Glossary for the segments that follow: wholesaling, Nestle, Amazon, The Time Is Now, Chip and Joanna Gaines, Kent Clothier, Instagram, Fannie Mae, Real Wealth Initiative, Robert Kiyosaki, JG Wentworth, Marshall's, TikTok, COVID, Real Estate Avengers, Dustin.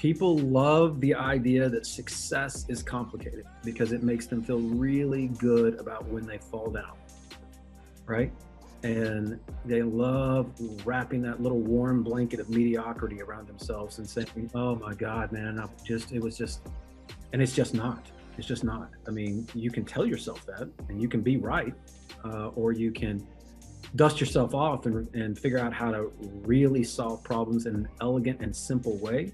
People love the idea that success is complicated because it makes them feel really good about when they fall down, right? And they love wrapping that little warm blanket of mediocrity around themselves and saying, oh my God, man, it's just not. I mean, you can tell yourself that and you can be right, or you can dust yourself off and figure out how to really solve problems in an elegant and simple way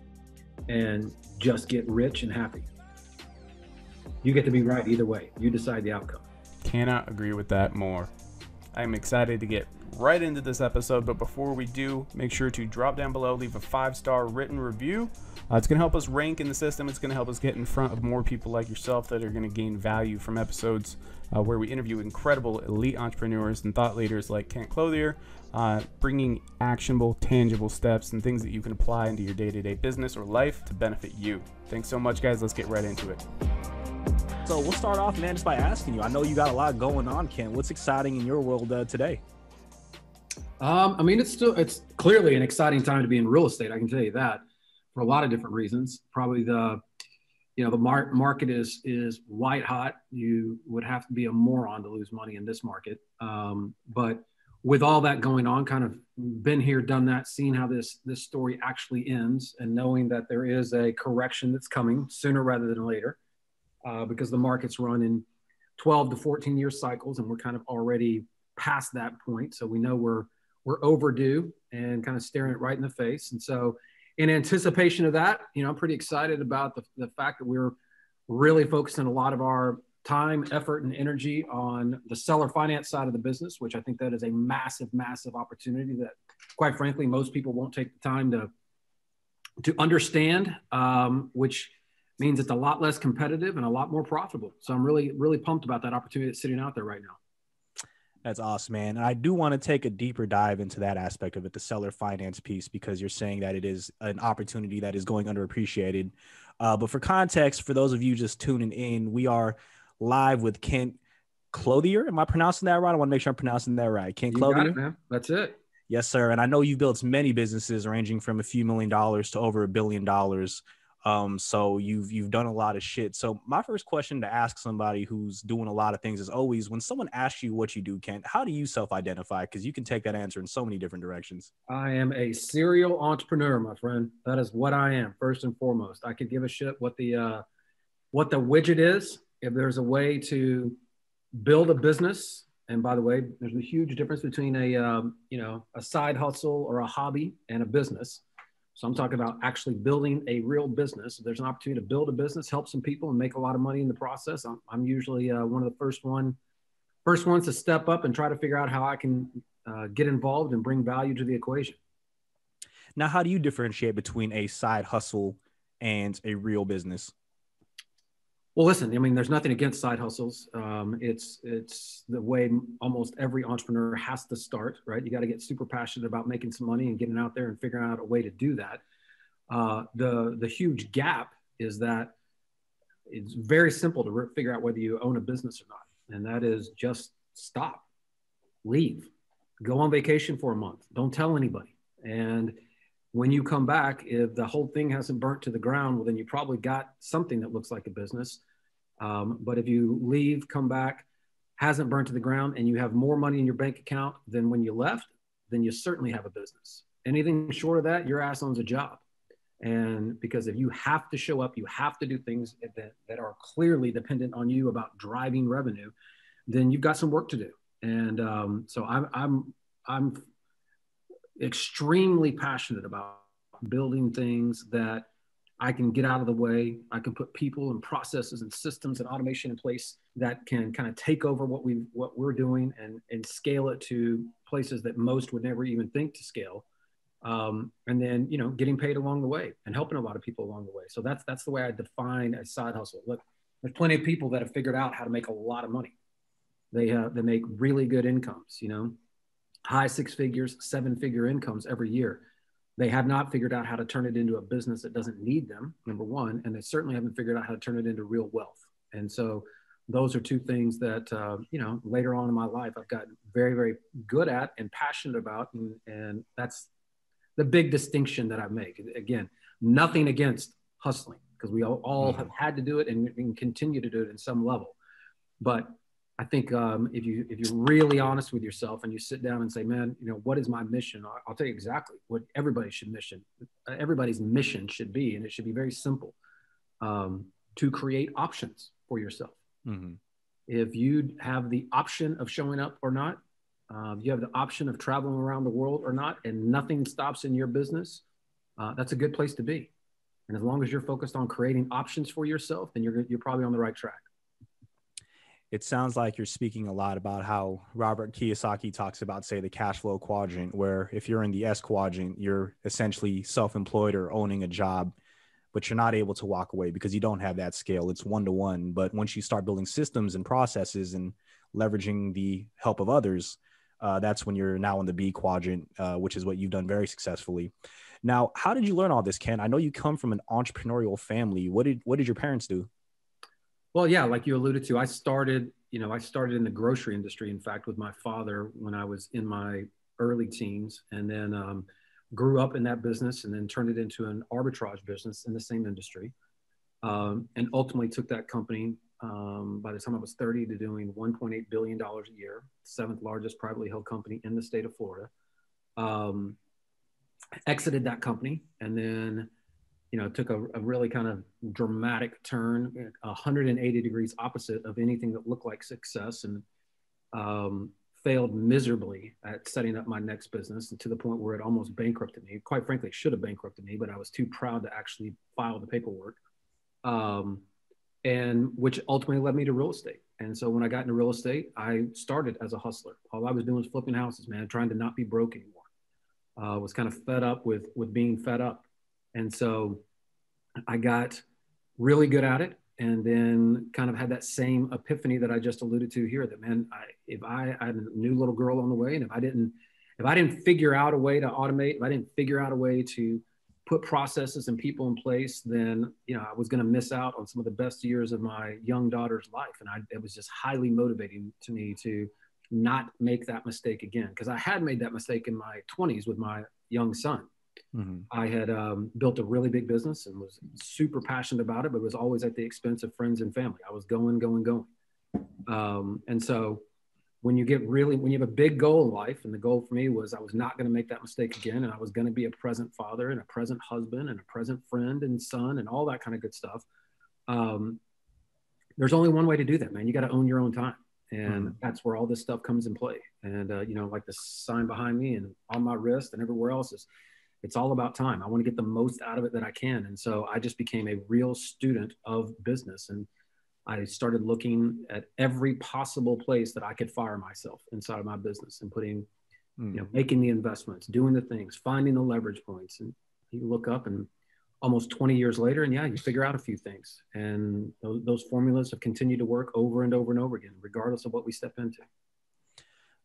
and just get rich and happy. You get to be right either way. You decide the outcome. Cannot agree with that more. I'm excited to get right into this episode, but before we do, make sure to drop down below, leave a 5-star written review. It's going to help us rank in the system. It's going to help us get in front of more people like yourself that are going to gain value from episodes where we interview incredible elite entrepreneurs and thought leaders like Kent Clothier, bringing actionable, tangible steps and things that you can apply into your day-to-day business or life to benefit you. Thanks so much, guys. Let's get right into it. So we'll start off, man, just by asking you. I know you got a lot going on, Kent. What's exciting in your world today? I mean, it's clearly an exciting time to be in real estate. I can tell you that for a lot of different reasons. Probably the market is white hot. You would have to be a moron to lose money in this market. But with all that going on, kind of been here, done that, seen how this story actually ends, and knowing that there is a correction that's coming sooner rather than later, because the markets run in 12 to 14 year cycles, and we're kind of already past that point. So we know we're overdue and kind of staring it right in the face. And so in anticipation of that, you know, I'm pretty excited about the fact that we're really focusing a lot of our time, effort, and energy on the seller finance side of the business, which I think that is a massive, massive opportunity that, quite frankly, most people won't take the time to understand, which means it's a lot less competitive and a lot more profitable. So I'm really, really pumped about that opportunity that's sitting out there right now. That's awesome, man. And I do want to take a deeper dive into that aspect of it, the seller finance piece, because you're saying that it is an opportunity that is going underappreciated. But for context, for those of you just tuning in, we are live with Kent Clothier. Am I pronouncing that right? I want to make sure I'm pronouncing that right. Kent Clothier. You got it, man. That's it. Yes, sir. And I know you've built many businesses ranging from a few million dollars to over $1 billion. So you've done a lot of shit. So my first question to ask somebody who's doing a lot of things is always, when someone asks you what you do, Kent, how do you self-identify? Because you can take that answer in so many different directions. I am a serial entrepreneur, my friend. That is what I am, first and foremost. I could give a shit what the widget is. If there's a way to build a business, and by the way, there's a huge difference between a side hustle or a hobby and a business. So I'm talking about actually building a real business. If there's an opportunity to build a business, help some people, and make a lot of money in the process, I'm usually one of the first ones to step up and try to figure out how I can get involved and bring value to the equation. Now, how do you differentiate between a side hustle and a real business? Well, listen, I mean, there's nothing against side hustles. It's the way almost every entrepreneur has to start, right? You got to get super passionate about making some money and getting out there and figuring out a way to do that. The huge gap is that it's very simple to figure out whether you own a business or not. And that is just stop, leave, go on vacation for a month. Don't tell anybody. And when you come back, if the whole thing hasn't burnt to the ground, well, then you probably got something that looks like a business. But if you leave, come back, hasn't burnt to the ground, and you have more money in your bank account than when you left, then you certainly have a business. Anything short of that, your ass owns a job. And because if you have to show up, you have to do things that are clearly dependent on you about driving revenue, then you've got some work to do. And so I'm extremely passionate about building things that I can get out of the way. I can put people and processes and systems and automation in place that can kind of take over what we're doing and scale it to places that most would never even think to scale. And then, you know, getting paid along the way and helping a lot of people along the way. So that's the way I define a side hustle. Look, there's plenty of people that have figured out how to make a lot of money. They make really good incomes, you know, high 6 figures, 7-figure incomes every year. They have not figured out how to turn it into a business that doesn't need them, number one, and they certainly haven't figured out how to turn it into real wealth. And so those are two things that, you know, later on in my life, I've gotten very, very good at and passionate about. And that's the big distinction that I make. Again, Nothing against hustling, because we all have had to do it and continue to do it in some level. But I think if you're really honest with yourself and you sit down and say, man, you know, what is my mission? I'll tell you exactly what everybody's mission should be. And it should be very simple, to create options for yourself. Mm-hmm. If you have the option of showing up or not, you have the option of traveling around the world or not, and nothing stops in your business, that's a good place to be. And as long as you're focused on creating options for yourself, then you're probably on the right track. It sounds like you're speaking a lot about how Robert Kiyosaki talks about, say, the cash flow quadrant, where if you're in the S quadrant, you're essentially self-employed or owning a job, but you're not able to walk away because you don't have that scale. It's one-to-one. But once you start building systems and processes and leveraging the help of others, that's when you're now in the B quadrant, which is what you've done very successfully. Now, how did you learn all this, Ken? I know you come from an entrepreneurial family. What did your parents do? Well, yeah, like you alluded to, I started in the grocery industry, in fact, with my father when I was in my early teens, and then grew up in that business and then turned it into an arbitrage business in the same industry, and ultimately took that company by the time I was 30 to doing $1.8 billion a year, seventh largest privately held company in the state of Florida. Exited that company and then, you know, took a really kind of dramatic turn, 180 degrees opposite of anything that looked like success, and failed miserably at setting up my next business, and to the point where it almost bankrupted me. Quite frankly, it should have bankrupted me, but I was too proud to actually file the paperwork, and which ultimately led me to real estate. And so when I got into real estate, I started as a hustler. All I was doing was flipping houses, man, trying to not be broke anymore. I was kind of fed up with being fed up. And so I got really good at it, and then kind of had that same epiphany that I just alluded to here, that, man, I had a new little girl on the way, and if I didn't figure out a way to automate, if I didn't figure out a way to put processes and people in place, then, you know, I was going to miss out on some of the best years of my young daughter's life. And it was just highly motivating to me to not make that mistake again, because I had made that mistake in my 20s with my young son. Mm-hmm. I had built a really big business and was super passionate about it, but it was always at the expense of friends and family. I was going. And so when you have a big goal in life, and the goal for me was I was not going to make that mistake again, and I was going to be a present father and a present husband and a present friend and son and all that kind of good stuff. There's only one way to do that, man. You got to own your own time. And that's where all this stuff comes in play. And, you know, like the sign behind me and on my wrist and everywhere else is, it's all about time. I want to get the most out of it that I can. And so I just became a real student of business. And I started looking at every possible place that I could fire myself inside of my business, and putting, you know, making the investments, doing the things, finding the leverage points. And you look up and almost 20 years later, and yeah, you figure out a few things. And those formulas have continued to work over and over and over again, regardless of what we step into.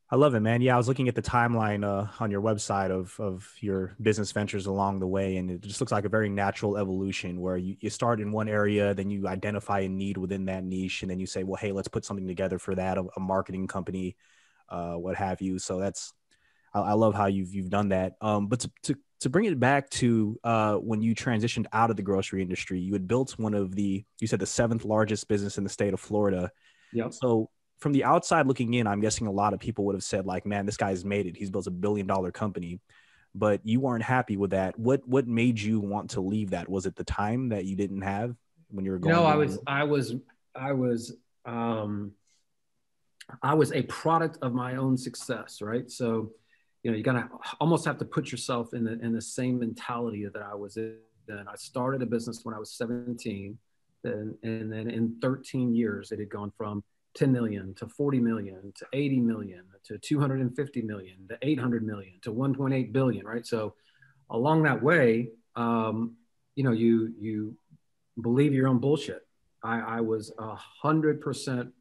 I love it, man. Yeah, I was looking at the timeline on your website of your business ventures along the way, and it just looks like a very natural evolution where you start in one area, then you identify a need within that niche, and then you say, well, hey, let's put something together for that, a marketing company, what have you. So that's, I love how you've done that. But to bring it back to when you transitioned out of the grocery industry, you had built one of you said the seventh largest business in the state of Florida. Yeah. So from the outside looking in, I'm guessing a lot of people would have said, like, man, this guy's made it. He's built $1 billion company, but you weren't happy with that. What made you want to leave that? Was it the time that you didn't have when you were going? No, I was a product of my own success, right? So, you know, you gotta almost have to put yourself in the same mentality that I was in. I started a business when I was 17, and then in 13 years, it had gone from 10 million to 40 million to 80 million to 250 million to 800 million to 1.8 billion, right? So along that way, you know, you believe your own bullshit. I was 100%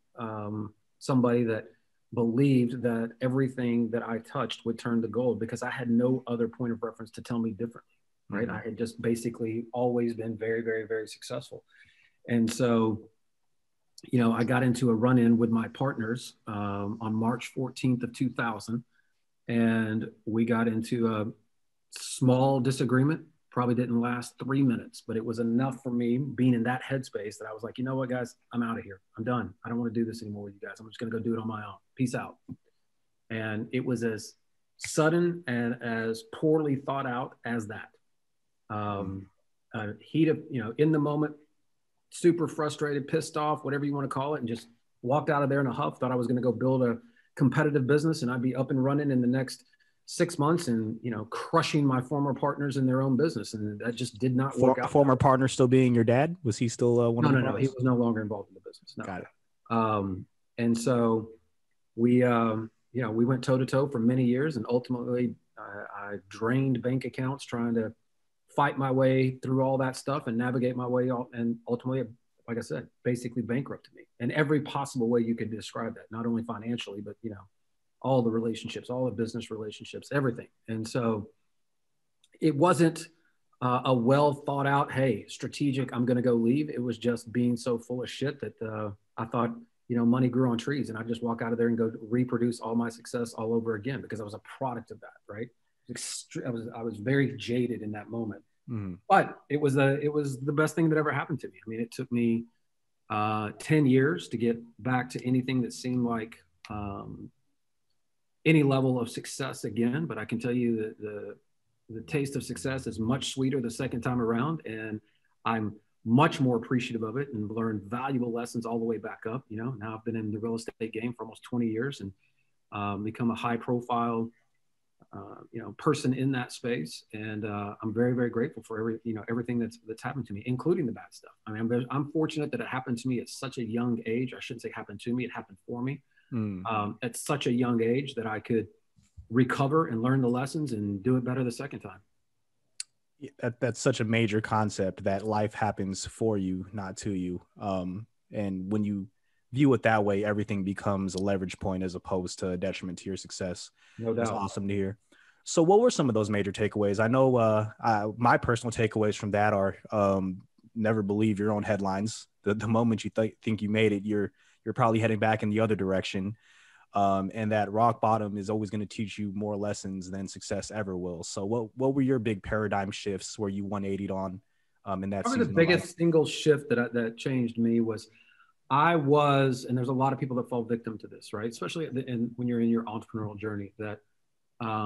somebody that believed that everything that I touched would turn to gold, because I had no other point of reference to tell me differently, right? Mm-hmm. I had just basically always been very, very, very successful. And so, you know, I got into a run-in with my partners on March 14th of 2000, and we got into a small disagreement probably didn't last 3 minutes, but it was enough for me being in that headspace that I was like, you know what, guys, I'm out of here. I'm done. I don't want to do this anymore with you guys. I'm just going to go do it on my own. Peace out. And it was as sudden and as poorly thought out as that. Heat of, you know, in the moment, super frustrated, pissed off, whatever you want to call it, and just walked out of there in a huff, thought I was going to go build a competitive business and I'd be up and running in the next 6 months and, you know, crushing my former partners in their own business. And that just did not work out. Former partner still being your dad? Was he still one of the partners? No, he was no longer involved in the business. No. Got it. And so we, you know, we went toe to toe for many years, and ultimately I drained bank accounts trying to fight my way through all that stuff and navigate my way out. And ultimately, like I said, basically bankrupted me in every possible way you could describe that, not only financially, but, you know, all the relationships, all the business relationships, everything. And so it wasn't a well thought out, hey, strategic, I'm going to go leave. It was just being so full of shit that I thought, you know, money grew on trees, and I just walk out of there and go reproduce all my success all over again, because I was a product of that, right? I was very jaded in that moment, but it was the best thing that ever happened to me. I mean, it took me 10 years to get back to anything that seemed like any level of success again. But I can tell you that the taste of success is much sweeter the second time around, and I'm much more appreciative of it and learned valuable lessons all the way back up. You know, now I've been in the real estate game for almost 20 years and become a high profile, you know, person in that space. And I'm very, very grateful for everything that's happened to me, including the bad stuff. I mean, I'm fortunate that it happened to me at such a young age. I shouldn't say happened to me, it happened for me. At such a young age that I could recover and learn the lessons and do it better the second time. That's such a major concept, that life happens for you, not to you. And when you view it that way, everything becomes a leverage point as opposed to a detriment to your success. No doubt. That's awesome to hear. So what were some of those major takeaways? I know my personal takeaways from that are never believe your own headlines. The moment you think you made it, you're probably heading back in the other direction. And that rock bottom is always going to teach you more lessons than success ever will. So what were your big paradigm shifts where you 180'd on in that? Probably the biggest single shift that changed me was and there's a lot of people that fall victim to this, right? Especially when you're in your entrepreneurial journey, that, you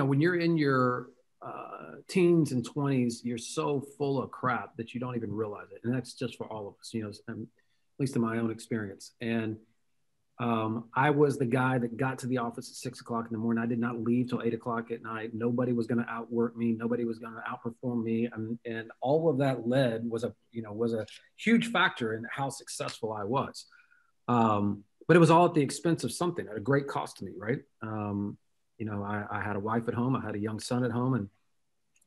know, when you're in your teens and 20s, you're so full of crap that you don't even realize it. And that's just for all of us, you know, at least in my own experience. And I was the guy that got to the office at 6 o'clock in the morning. I did not leave till 8 o'clock at night. Nobody was going to outwork me. Nobody was going to outperform me. And all of that was a huge factor in how successful I was. But it was all at the expense of something at a great cost to me. Right. You know, I had a wife at home. I had a young son at home, and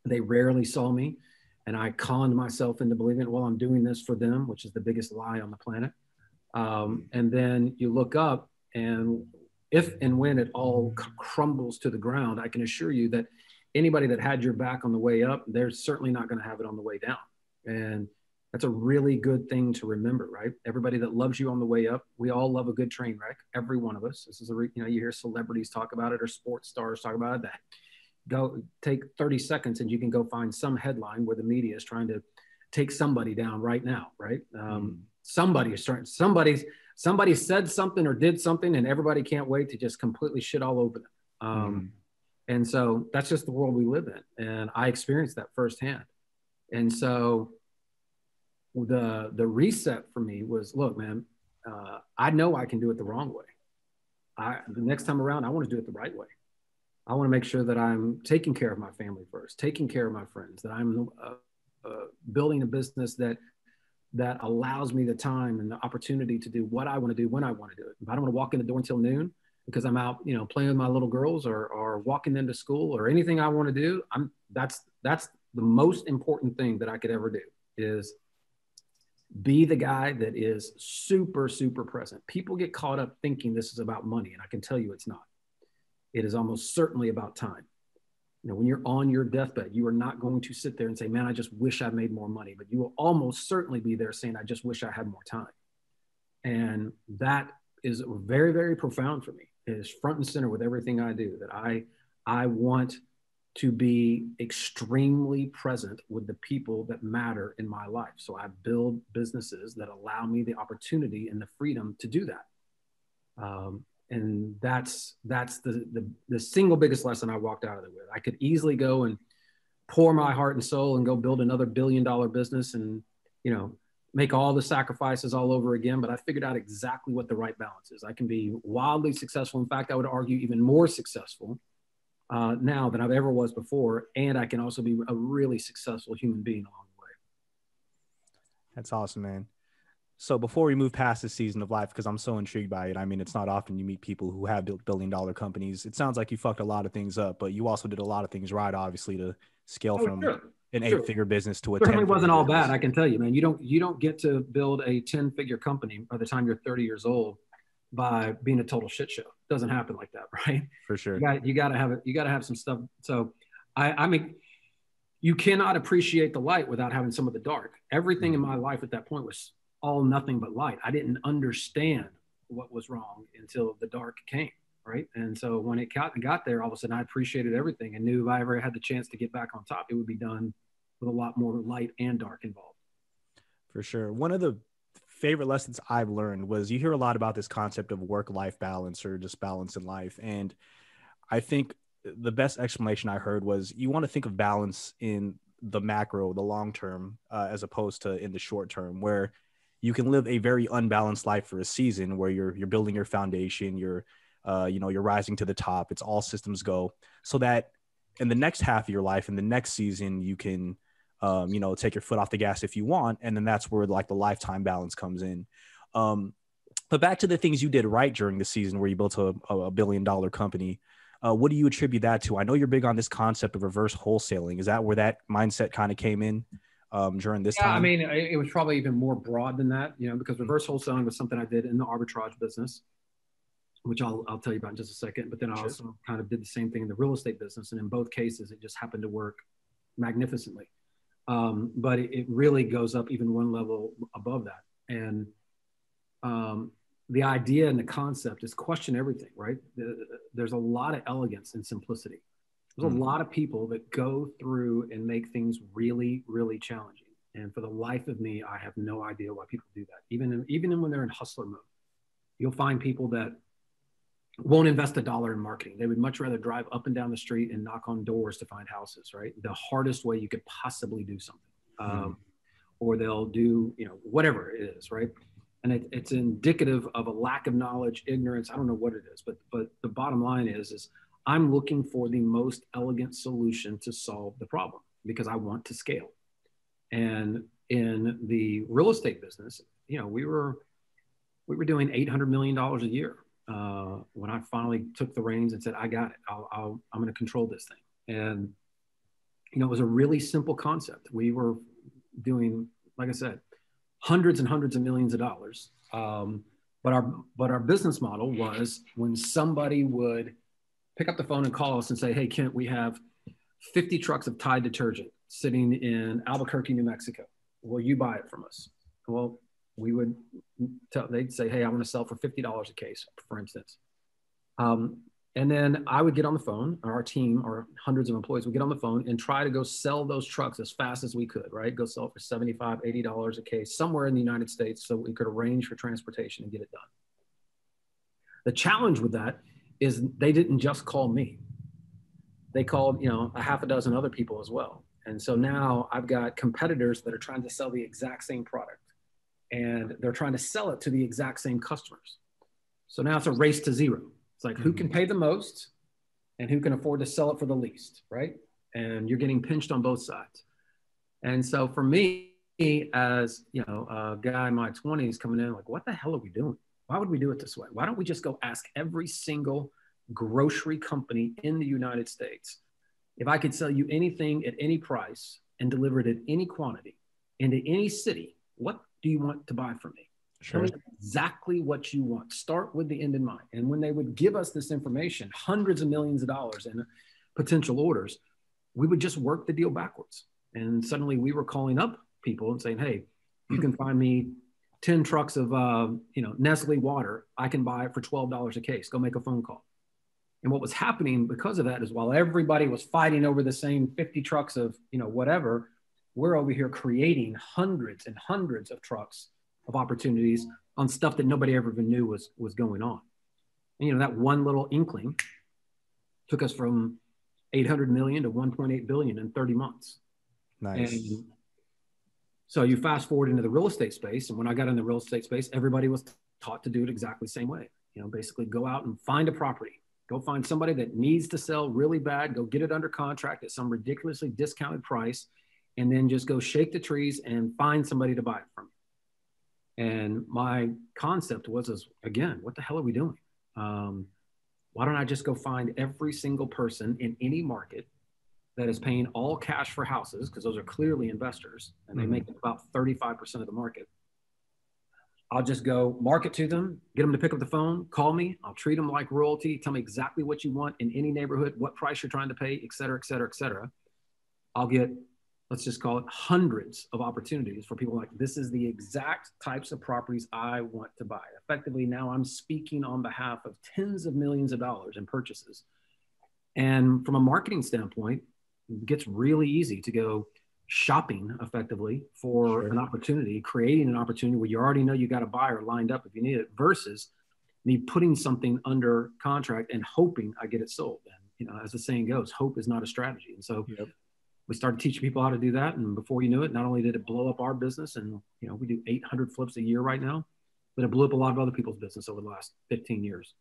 they rarely saw me. And I conned myself into believing it. Well, I'm doing this for them, which is the biggest lie on the planet. And then you look up, and if and when it all crumbles to the ground, I can assure you that anybody that had your back on the way up, they're certainly not going to have it on the way down. And that's a really good thing to remember, right? Everybody that loves you on the way up, we all love a good train wreck. Every one of us. This is you know, you hear celebrities talk about it or sports stars talk about it. That go take 30 seconds and you can go find some headline where the media is trying to take somebody down right now, right? Somebody said something or did something, and everybody can't wait to just completely shit all over them. And so that's just the world we live in. And I experienced that firsthand. And so the reset for me was, look, man, I know I can do it the wrong way. The next time around, I want to do it the right way. I want to make sure that I'm taking care of my family first, taking care of my friends, that I'm building a business that allows me the time and the opportunity to do what I want to do when I want to do it. If I don't want to walk in the door until noon because I'm out, you know, playing with my little girls or walking them to school or anything I want to do, that's the most important thing that I could ever do, is be the guy that is super, super present. People get caught up thinking this is about money, and I can tell you it's not. It is almost certainly about time. You know, when you're on your deathbed, you are not going to sit there and say, man, I just wish I made more money, but you will almost certainly be there saying, I just wish I had more time. And that is very, very profound for me. It is front and center with everything I do, that I want to be extremely present with the people that matter in my life. So I build businesses that allow me the opportunity and the freedom to do that. And that's the single biggest lesson I walked out of it with. I could easily go and pour my heart and soul and go build another billion-dollar business and, you know, make all the sacrifices all over again. But I figured out exactly what the right balance is. I can be wildly successful. In fact, I would argue even more successful now than I've ever was before. And I can also be a really successful human being along the way. That's awesome, man. So before we move past this season of life, because I'm so intrigued by it, I mean, it's not often you meet people who have built billion-dollar companies. It sounds like you fucked a lot of things up, but you also did a lot of things right, obviously, to scale from an eight-figure business to a 10-figure. It certainly wasn't all bad, I can tell you, man. You don't get to build a 10-figure company by the time you're 30 years old by being a total shit show. It doesn't happen like that, right? For sure. You got to have some stuff. So I mean, you cannot appreciate the light without having some of the dark. Everything in my life at that point was all nothing but light. I didn't understand what was wrong until the dark came, right? And so when it got there, all of a sudden I appreciated everything and knew if I ever had the chance to get back on top, it would be done with a lot more light and dark involved. For sure. One of the favorite lessons I've learned was you hear a lot about this concept of work-life balance or just balance in life. And I think the best explanation I heard was you want to think of balance in the macro, the long term, as opposed to in the short term, where you can live a very unbalanced life for a season where you're building your foundation, you're rising to the top. It's all systems go, so that in the next half of your life, in the next season, you can, take your foot off the gas if you want. And then that's where like the lifetime balance comes in. But back to the things you did right during the season where you built a billion-dollar company. What do you attribute that to? I know you're big on this concept of reverse wholesaling. Is that where that mindset kind of came in? During this time? I mean, it was probably even more broad than that, you know, because reverse wholesaling was something I did in the arbitrage business, which I'll tell you about in just a second. But then I also kind of did the same thing in the real estate business. And in both cases, it just happened to work magnificently. But it really goes up even one level above that. And the idea and the concept is question everything, right? There's a lot of elegance and simplicity. There's a lot of people that go through and make things really, really challenging. And for the life of me, I have no idea why people do that. Even when they're in hustler mode, you'll find people that won't invest $1 in marketing. They would much rather drive up and down the street and knock on doors to find houses, right? The hardest way you could possibly do something. Or they'll do, whatever it is, right? And it's indicative of a lack of knowledge, ignorance. I don't know what it is, but the bottom line is I'm looking for the most elegant solution to solve the problem because I want to scale. And in the real estate business, we were doing $800 million a year when I finally took the reins and said, I got it. I'm going to control this thing. And, it was a really simple concept. We were doing, like I said, hundreds and hundreds of millions of dollars. But our business model was when somebody would pick up the phone and call us and say, hey, Kent, we have 50 trucks of Tide detergent sitting in Albuquerque, New Mexico. Will you buy it from us? Well, they'd say, hey, I want to sell for $50 a case, for instance. And then I would get on the phone, or our team, or hundreds of employees would get on the phone and try to go sell those trucks as fast as we could, right? Go sell for $75, $80 a case somewhere in the United States so we could arrange for transportation and get it done. The challenge with that is they didn't just call me. They called, a half a dozen other people as well. And so now I've got competitors that are trying to sell the exact same product and they're trying to sell it to the exact same customers. So now it's a race to zero. It's like who can pay the most and who can afford to sell it for the least, right? And you're getting pinched on both sides. And so for me, as a guy in my 20s coming in, like, what the hell are we doing? Why would we do it this way? Why don't we just go ask every single grocery company in the United States, if I could sell you anything at any price and deliver it at any quantity into any city, what do you want to buy from me? Sure. Tell me exactly what you want. Start with the end in mind. And when they would give us this information, hundreds of millions of dollars in potential orders, we would just work the deal backwards. And suddenly we were calling up people and saying, hey, you can find me 10 trucks of Nestle water, I can buy it for $12 a case. Go make a phone call. And what was happening because of that is while everybody was fighting over the same 50 trucks of, you know, whatever, we're over here creating hundreds and hundreds of trucks of opportunities on stuff that nobody ever even knew was going on. And, you know, that one little inkling took us from 800 million to 1.8 billion in 30 months. Nice. And so you fast forward into the real estate space. And when I got in the real estate space, everybody was taught to do it exactly the same way. You know, basically go out and find a property. Go find somebody that needs to sell really bad. Go get it under contract at some ridiculously discounted price, and then just go shake the trees and find somebody to buy it from. And my concept was, again, what the hell are we doing? Why don't I just go find every single person in any market that is paying all cash for houses, because those are clearly investors, and they make about 35% of the market. I'll just go market to them, get them to pick up the phone, call me. I'll treat them like royalty. Tell me exactly what you want in any neighborhood, what price you're trying to pay, et cetera, et cetera, et cetera. I'll get, let's just call it, hundreds of opportunities for people like, this is the exact types of properties I want to buy. Effectively, now I'm speaking on behalf of tens of millions of dollars in purchases. And from a marketing standpoint, it gets really easy to go shopping effectively for an opportunity, creating an opportunity where you already know you got a buyer lined up if you need it, versus me putting something under contract and hoping I get it sold. And, you know, as the saying goes, hope is not a strategy. And so we started teaching people how to do that. And before you knew it, not only did it blow up our business, and, you know, we do 800 flips a year right now, but it blew up a lot of other people's business over the last 15 years.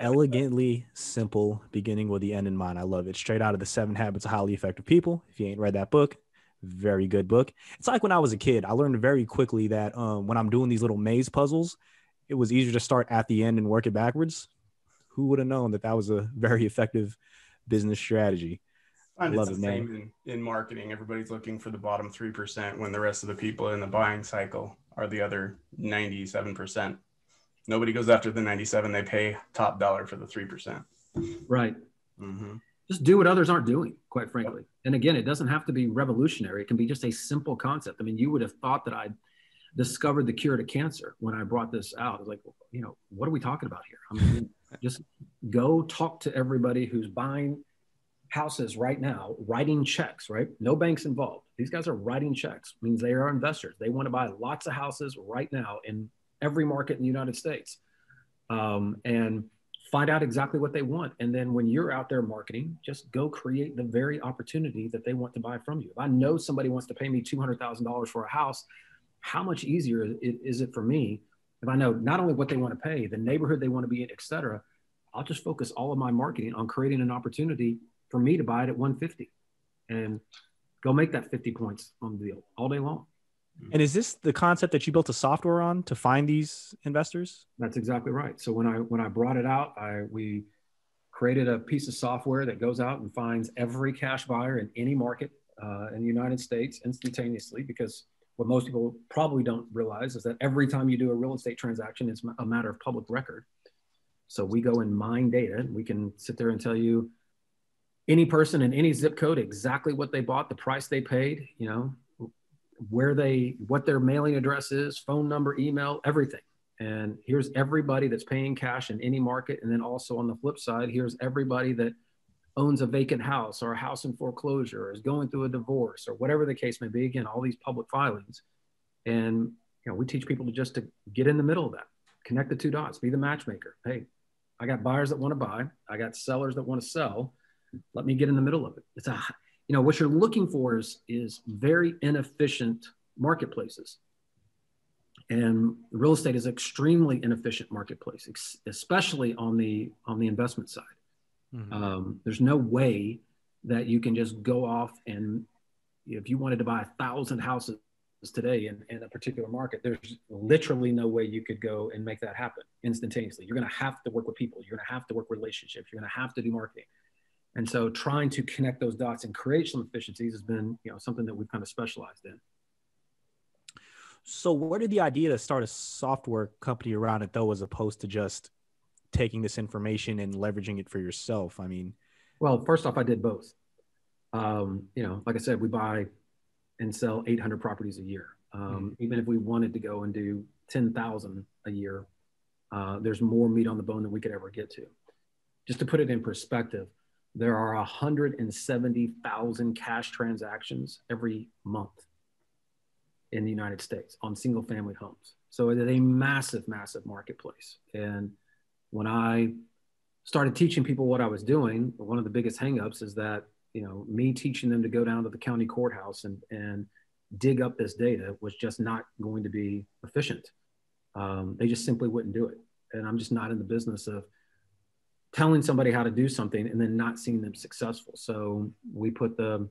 Elegantly simple, beginning with the end in mind. I love it. Straight out of the 7 Habits of Highly Effective People. If you ain't read that book, very good book. It's like when I was a kid, I learned very quickly that when I'm doing these little maze puzzles, it was easier to start at the end and work it backwards. Who would have known that that was a very effective business strategy? I love it, man. In marketing, everybody's looking for the bottom 3% when the rest of the people in the buying cycle are the other 97%. Nobody goes after the 97. They pay top dollar for the 3%. Right. Mm-hmm. Just do what others aren't doing, quite frankly. And again, it doesn't have to be revolutionary. It can be just a simple concept. I mean, you would have thought that I discovered the cure to cancer when I brought this out. I was like, well, you know, what are we talking about here? I mean, just go talk to everybody who's buying houses right now, writing checks, right? No banks involved. These guys are writing checks. It means they are investors. They want to buy lots of houses right now in every market in the United States, and find out exactly what they want. And then when you're out there marketing, just go create the very opportunity that they want to buy from you. If I know somebody wants to pay me $200,000 for a house, how much easier is it for me if I know not only what they want to pay, the neighborhood they want to be in, et cetera? I'll just focus all of my marketing on creating an opportunity for me to buy it at 150 and go make that 50 points on the deal all day long. And is this the concept that you built a software on to find these investors? That's exactly right. So when I brought it out, we created a piece of software that goes out and finds every cash buyer in any market in the United States instantaneously, because what most people probably don't realize is that every time you do a real estate transaction, it's a matter of public record. So we go and mine data, and we can sit there and tell you any person in any zip code, exactly what they bought, the price they paid, you know, where they, what their mailing address is, phone number, email, everything. And here's everybody that's paying cash in any market. And then also on the flip side, here's everybody that owns a vacant house or a house in foreclosure or is going through a divorce or whatever the case may be. Again, all these public filings. And, you know, we teach people to just to get in the middle of that, connect the two dots, be the matchmaker. Hey, I got buyers that want to buy. I got sellers that want to sell. Let me get in the middle of it. It's a, you know, what you're looking for is very inefficient marketplaces. And real estate is an extremely inefficient marketplace, especially on the investment side. Mm-hmm. There's no way that you can just go off and, if you wanted to buy 1,000 houses today in a particular market, there's literally no way you could go and make that happen instantaneously. You're going to have to work with people. You're going to have to work relationships. You're going to have to do marketing. And so trying to connect those dots and create some efficiencies has been, you know, something that we've kind of specialized in. So where did the idea to start a software company around it, though, as opposed to just taking this information and leveraging it for yourself? I mean, well, first off, I did both. You know, like I said, we buy and sell 800 properties a year. Even if we wanted to go and do 10,000 a year, there's more meat on the bone than we could ever get to. Just to put it in perspective, there are 170,000 cash transactions every month in the United States on single family homes. So it is a massive, massive marketplace. And when I started teaching people what I was doing, one of the biggest hangups is that, you know, me teaching them to go down to the county courthouse and dig up this data was just not going to be efficient. They just simply wouldn't do it. And I'm just not in the business of telling somebody how to do something and then not seeing them successful. So we put the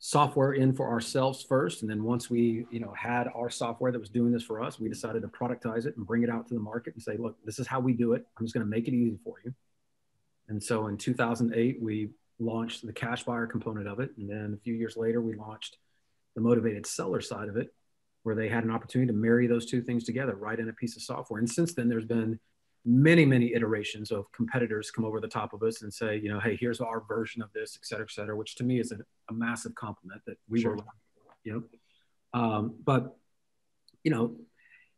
software in for ourselves first. And then once we, you know, had our software that was doing this for us, we decided to productize it and bring it out to the market and say, look, this is how we do it. I'm just going to make it easy for you. And so in 2008, we launched the cash buyer component of it. And then a few years later, we launched the motivated seller side of it, where they had an opportunity to marry those two things together, right in a piece of software. And since then, there's been many, many iterations of competitors come over the top of us and say, you know, hey, here's our version of this, et cetera, which to me is a massive compliment that we were, you know, but, you know,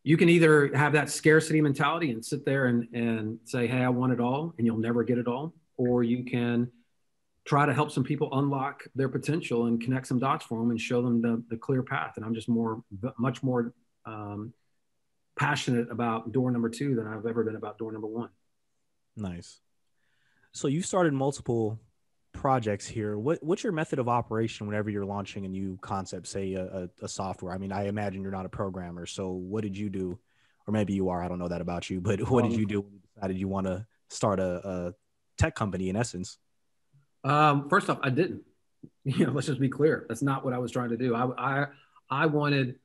you can either have that scarcity mentality and sit there and say, hey, I want it all, and you'll never get it all, or you can try to help some people unlock their potential and connect some dots for them and show them the clear path. And I'm just much more passionate about door number two than I've ever been about door number one. Nice. So you started multiple projects here. What's your method of operation whenever you're launching a new concept, say a software? I mean, I imagine you're not a programmer. So what did you do? Or maybe you are, I don't know that about you, but what did you do when you decided you want to start a tech company in essence? First off, I didn't, you know, let's just be clear. That's not what I was trying to do. I wanted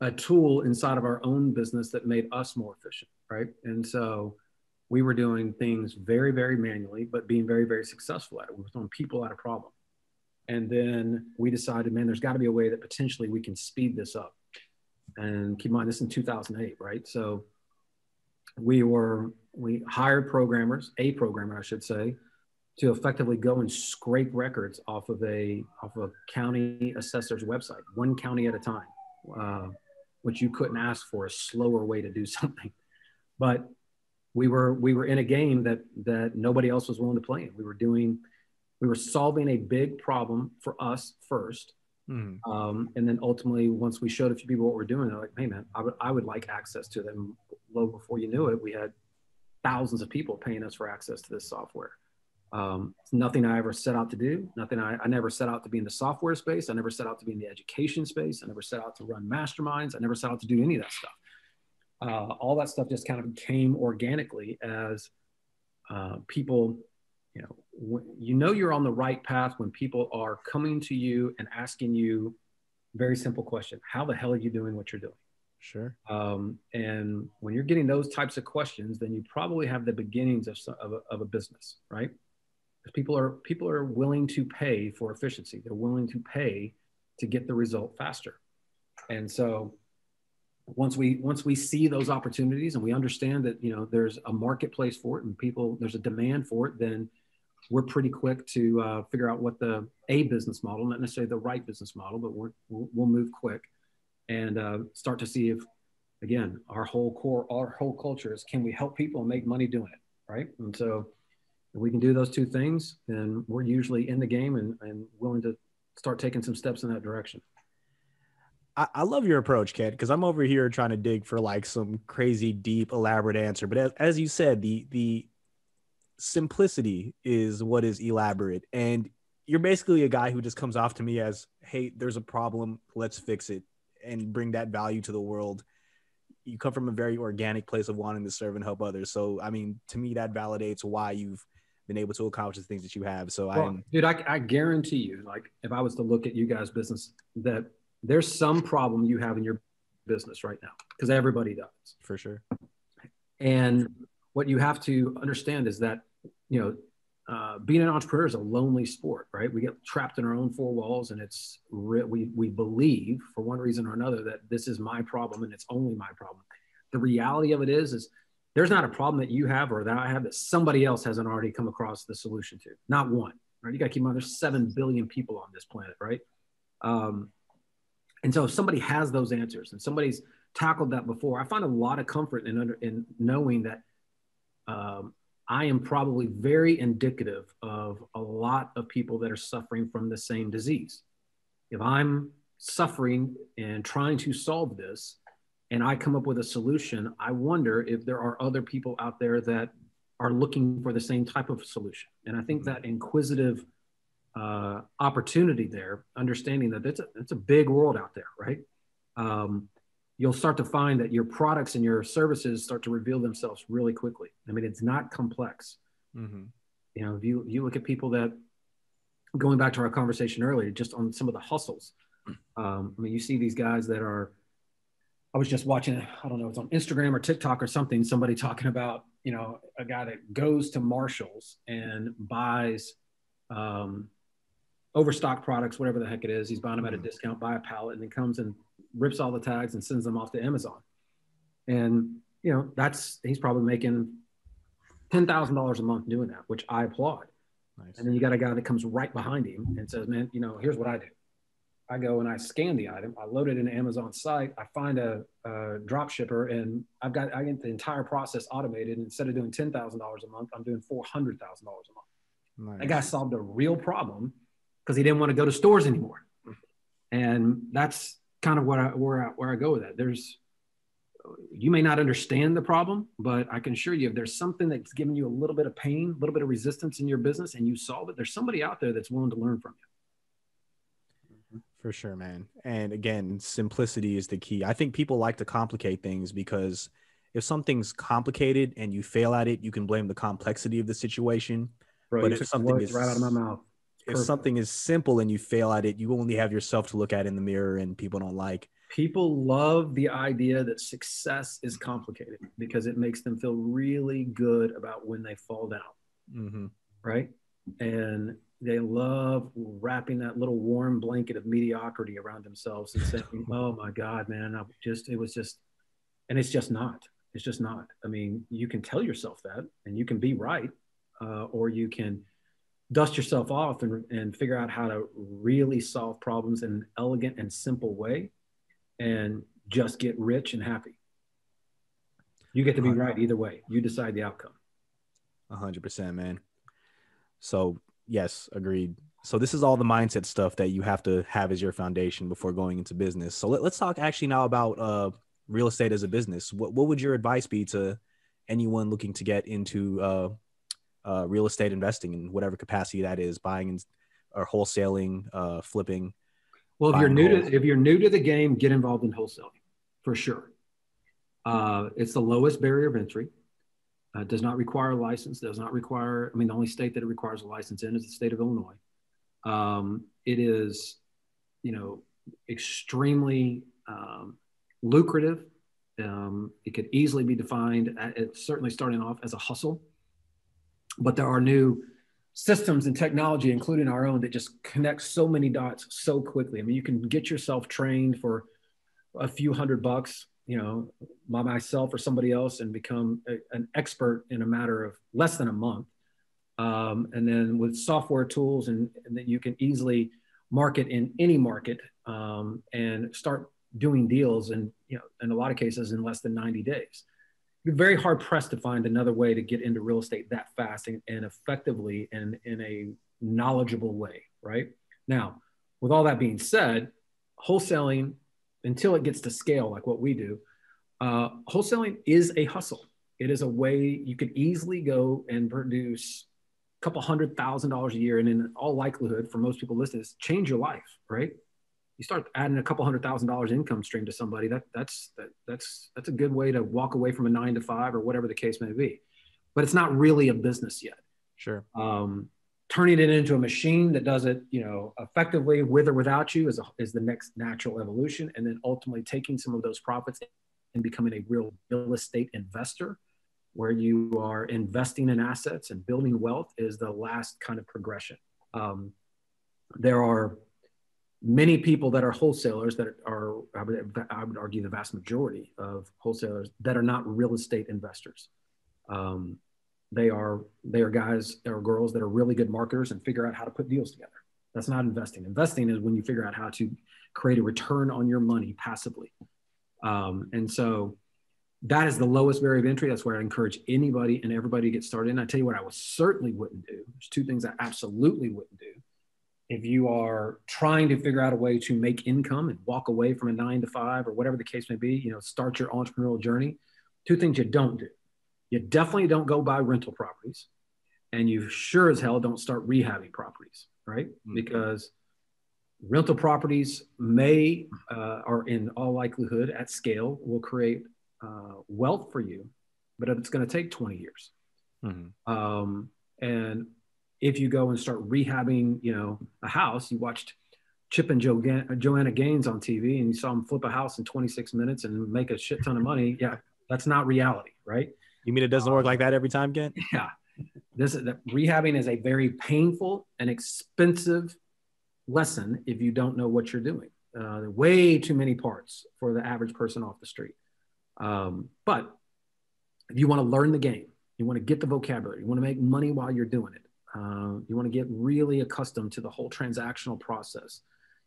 a tool inside of our own business that made us more efficient, right? And so we were doing things very, very manually, but being very, very successful at it. We were throwing people at a problem. And then we decided, man, there's got to be a way that potentially we can speed this up. And keep in mind, this in 2008, right? So we hired programmers, a programmer, I should say, to effectively go and scrape records off of a county assessor's website, one county at a time, which you couldn't ask for a slower way to do something. But we were in a game that nobody else was willing to play in. We were solving a big problem for us first. And then ultimately, once we showed a few people what we're doing, they're like, hey man, I would like access to them. Lo, before you knew it, we had thousands of people paying us for access to this software. It's nothing I ever set out to do. I never set out to be in the software space. I never set out to be in the education space. I never set out to run masterminds. I never set out to do any of that stuff. All that stuff just kind of came organically as people, you know you're on the right path when people are coming to you and asking you very simple question. How the hell are you doing what you're doing? Sure. And when you're getting those types of questions, then you probably have the beginnings of a business, right? People are willing to pay for efficiency. They're willing to pay to get the result faster. And so once we see those opportunities and we understand that, you know, there's a marketplace for it and there's a demand for it, then we're pretty quick to figure out what a business model, not necessarily the right business model, but we'll move quick and start to see if, again, our whole culture is, can we help people make money doing it, right? And so if we can do those two things, then we're usually in the game and willing to start taking some steps in that direction. I love your approach, Kent, because I'm over here trying to dig for like some crazy, deep, elaborate answer. But as you said, the simplicity is what is elaborate. And you're basically a guy who just comes off to me as, hey, there's a problem, let's fix it and bring that value to the world. You come from a very organic place of wanting to serve and help others. So, I mean, to me, that validates why you've been able to accomplish the things that you have. So dude, I guarantee you, like, if I was to look at you guys' business, that there's some problem you have in your business right now, because everybody does. For sure. And what you have to understand is that, you know, being an entrepreneur is a lonely sport, right? We get trapped in our own four walls, and we believe for one reason or another that this is my problem and it's only my problem. The reality of it is there's not a problem that you have or that I have that somebody else hasn't already come across the solution to. Not one, right? You got to keep in mind there's 7 billion people on this planet, right? And so if somebody has those answers and somebody's tackled that before, I find a lot of comfort in knowing that I am probably very indicative of a lot of people that are suffering from the same disease. If I'm suffering and trying to solve this, and I come up with a solution, I wonder if there are other people out there that are looking for the same type of solution. And I think that inquisitive opportunity there, understanding that it's a big world out there, right? You'll start to find that your products and your services start to reveal themselves really quickly. I mean, it's not complex. Mm-hmm. You know, if you look at people that, going back to our conversation earlier, just on some of the hustles, I mean, you see these guys that are, I was just watching, I don't know, it's on Instagram or TikTok or something, somebody talking about, you know, a guy that goes to Marshall's and buys overstock products, whatever the heck it is. He's buying them at a discount, buy a pallet, and then comes and rips all the tags and sends them off to Amazon. And, you know, he's probably making $10,000 a month doing that, which I applaud. Nice. And then you got a guy that comes right behind him and says, man, you know, here's what I do. I go and I scan the item. I load it into Amazon's site. I find a drop shipper, and I get the entire process automated. And instead of doing $10,000 a month, I'm doing $400,000 a month. Nice. That guy solved a real problem because he didn't want to go to stores anymore. And that's kind of what where I go with that. You may not understand the problem, but I can assure you, if there's something that's giving you a little bit of pain, a little bit of resistance in your business, and you solve it, there's somebody out there that's willing to learn from you. For sure, man. And again, simplicity is the key. I think people like to complicate things, because if something's complicated and you fail at it, you can blame the complexity of the situation. Bro, but if something is simple and you fail at it, you only have yourself to look at in the mirror, and people don't like. People love the idea that success is complicated because it makes them feel really good about when they fall down. Mm-hmm. Right. And they love wrapping that little warm blanket of mediocrity around themselves and saying, oh my God, man, and it's just not. I mean, you can tell yourself that, and you can be right, or you can dust yourself off and figure out how to really solve problems in an elegant and simple way and just get rich and happy. You get to be right either way. You decide the outcome. 100%, man. So yes, agreed. So this is all the mindset stuff that you have to have as your foundation before going into business. So let's talk actually now about real estate as a business. What would your advice be to anyone looking to get into real estate investing in whatever capacity that is, buying or wholesaling, flipping? Well, if you're new to the game, get involved in wholesaling for sure. It's the lowest barrier of entry. Does not require a license, I mean, the only state that it requires a license in is the state of Illinois. It is, you know, extremely lucrative. It could easily be defined, it's certainly starting off as a hustle, but there are new systems and technology, including our own, that just connects so many dots so quickly. I mean, you can get yourself trained for a few $100 you know, by myself or somebody else, and become an expert in a matter of less than a month. And then with software tools, and that you can easily market in any market, and start doing deals, and, you know, in a lot of cases in less than 90 days. You're very hard pressed to find another way to get into real estate that fast and effectively and in a knowledgeable way, right? Now, with all that being said, wholesaling, until it gets to scale like what we do, wholesaling is a hustle. It is a way you could easily go and produce a couple $100,000 a year, and in all likelihood, for most people listening, change your life, right? You start adding a couple $100,000 income stream to somebody, that's a good way to walk away from a 9-to-5 or whatever the case may be. But it's not really a business yet. Sure. Turning it into a machine that does it, you know, effectively with or without you is the next natural evolution. And then ultimately taking some of those profits and becoming a real estate investor, where you are investing in assets and building wealth, is the last kind of progression. There are many people that are wholesalers that are, I would argue the vast majority of wholesalers, that are not real estate investors. They are guys or girls that are really good marketers and figure out how to put deals together. That's not investing. Investing is when you figure out how to create a return on your money passively. And so That is the lowest barrier of entry. That's where I encourage anybody and everybody to get started. And I tell you what, I certainly wouldn't do. There's two things I absolutely wouldn't do. If you are trying to figure out a way to make income and walk away from a 9-to-5 or whatever the case may be, you know, start your entrepreneurial journey, two things you don't do. You definitely don't go buy rental properties, and you sure as hell don't start rehabbing properties, right? Mm-hmm. Because rental properties may, or in all likelihood at scale, will create wealth for you, but it's going to take 20 years. Mm-hmm. And if you go and start rehabbing, you know, a house, you watched Chip and Joanna Gaines on TV and you saw them flip a house in 26 minutes and make a shit ton of money. Yeah, that's not reality, right? You mean it doesn't work like that every time, Kent? Yeah. Rehabbing is a very painful and expensive lesson if you don't know what you're doing. There are way too many parts for the average person off the street. But if you want to learn the game, you want to get the vocabulary, you want to make money while you're doing it. You want to get really accustomed to the whole transactional process.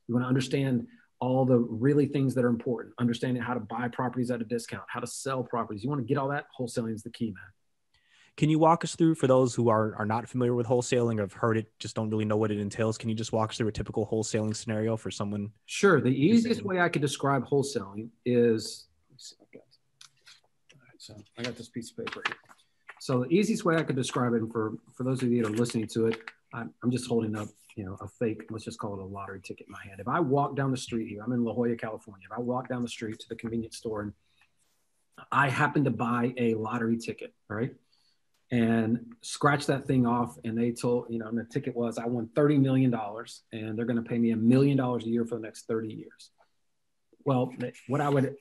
You want to understand all the really things that are important, understanding how to buy properties at a discount, how to sell properties. You want to get all that. Wholesaling is the key, man. Can you walk us through, for those who are not familiar with wholesaling or have heard it, just don't really know what it entails? Can you just walk us through a typical wholesaling scenario for someone? Sure. The easiest way I could describe wholesaling is, so I got this piece of paper here. So the easiest way I could describe it, and for those of you that are listening to it, I'm just holding up, you know, a fake, let's just call it a lottery ticket in my hand. If I walk down the street here, I'm in La Jolla, California. If I walk down the street to the convenience store and I happen to buy a lottery ticket, all right, and scratch that thing off, and they told, you know, and the ticket was, I won $30 million, and they're going to pay me $1 million a year for the next 30 years. Well, what I would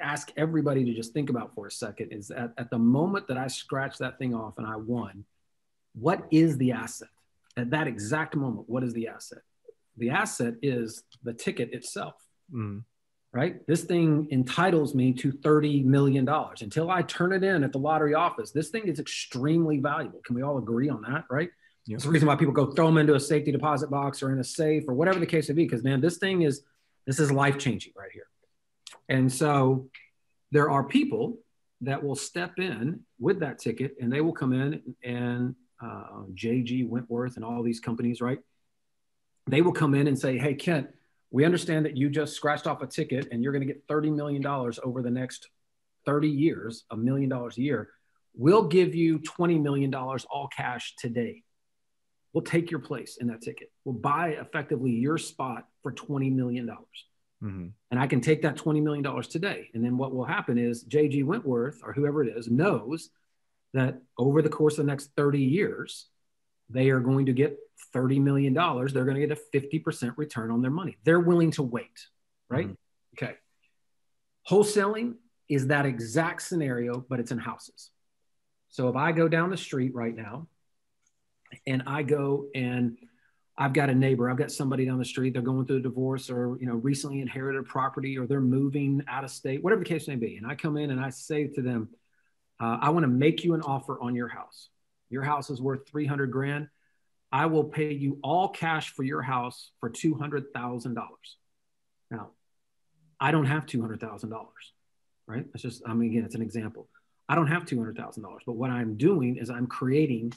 ask everybody to just think about for a second is at the moment that I scratched that thing off and I won, what is the asset? At that exact moment, what is the asset? The asset is the ticket itself, right? This thing entitles me to $30 million. Until I turn it in at the lottery office, this thing is extremely valuable. Can we all agree on that, right? Yep. That's the reason why people go throw them into a safety deposit box or in a safe or whatever the case may be, because man, this is life-changing right here. And so there are people that will step in with that ticket, and they will come in and JG Wentworth and all these companies, right? They will come in and say, hey, Kent, we understand that you just scratched off a ticket and you're going to get $30 million over the next 30 years, $1 million a year. We'll give you $20 million all cash today. We'll take your place in that ticket. We'll buy effectively your spot for $20 million. Mm-hmm. And I can take that $20 million today. And then what will happen is JG Wentworth or whoever it is knows that over the course of the next 30 years, they are going to get $30 million. They're going to get a 50% return on their money. They're willing to wait, right? Mm-hmm. Okay. Wholesaling is that exact scenario, but it's in houses. So if I go down the street right now and I go and I've got a neighbor, I've got somebody down the street, they're going through a divorce or, you know, recently inherited a property, or they're moving out of state, whatever the case may be. And I come in and I say to them, I want to make you an offer on your house. Your house is worth 300 grand. I will pay you all cash for your house for $200,000. Now, I don't have $200,000, right? That's just, I mean, again, it's an example. I don't have $200,000, but what I'm doing is I'm creating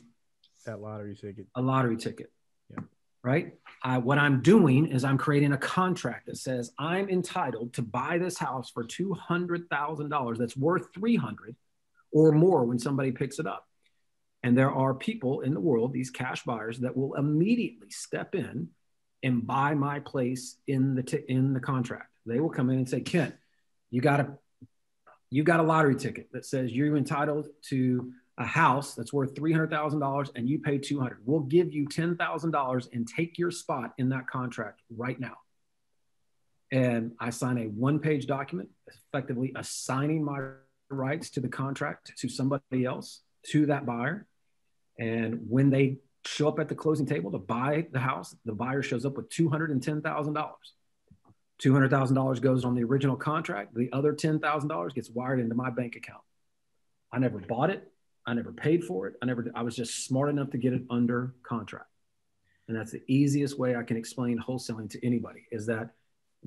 that lottery ticket, a lottery ticket. Yeah. Right? What I'm doing is I'm creating a contract that says I'm entitled to buy this house for $200,000 that's worth 300 or more when somebody picks it up. And there are people in the world, these cash buyers, that will immediately step in and buy my place in the contract. They will come in and say, Kent, you got a lottery ticket that says you're entitled to a house that's worth $300,000 and you pay $200,000. We'll give you $10,000 and take your spot in that contract right now. And I sign a one-page document, effectively assigning my rights to the contract to somebody else, to that buyer. And when they show up at the closing table to buy the house, the buyer shows up with $210,000. $200,000 goes on the original contract. The other $10,000 gets wired into my bank account. I never bought it. I never paid for it. I was just smart enough to get it under contract. And that's the easiest way I can explain wholesaling to anybody, is that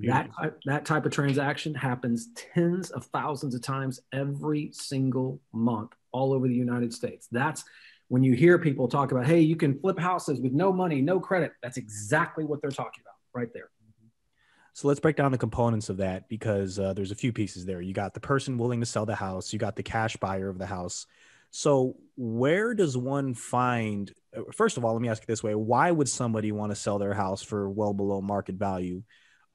That type of transaction happens tens of thousands of times every single month all over the United States. That's when you hear people talk about, hey, you can flip houses with no money, no credit. That's exactly what they're talking about right there. So let's break down the components of that, because there's a few pieces there. You got the person willing to sell the house. You got the cash buyer of the house. So where does one find, first of all, let me ask it this way. Why would somebody want to sell their house for well below market value?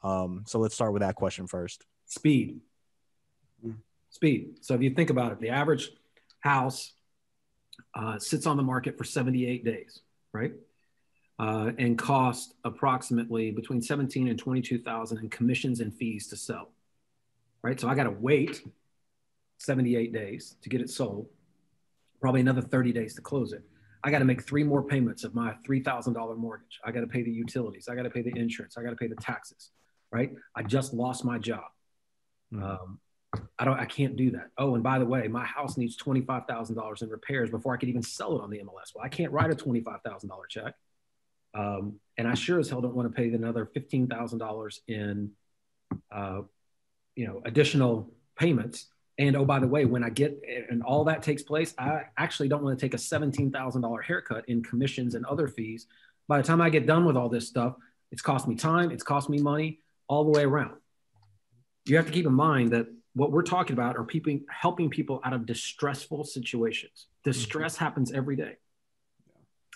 So let's start with that question first. Speed. Speed. So if you think about it, the average house sits on the market for 78 days, right? And cost approximately between $17,000 and $22,000 in commissions and fees to sell, right? So I got to wait 78 days to get it sold, probably another 30 days to close it. I got to make 3 more payments of my $3,000 mortgage. I got to pay the utilities. I got to pay the insurance. I got to pay the taxes, right? I just lost my job. I can't do that. Oh, and by the way, my house needs $25,000 in repairs before I could even sell it on the MLS. Well, I can't write a $25,000 check. And I sure as hell don't want to pay another $15,000 in, additional payments. And oh, by the way, when I get, and all that takes place, I actually don't want to take a $17,000 haircut in commissions and other fees. By the time I get done with all this stuff, it's cost me time, it's cost me money, all the way around. You have to keep in mind that what we're talking about are people, helping people out of distressful situations. Distress happens every day.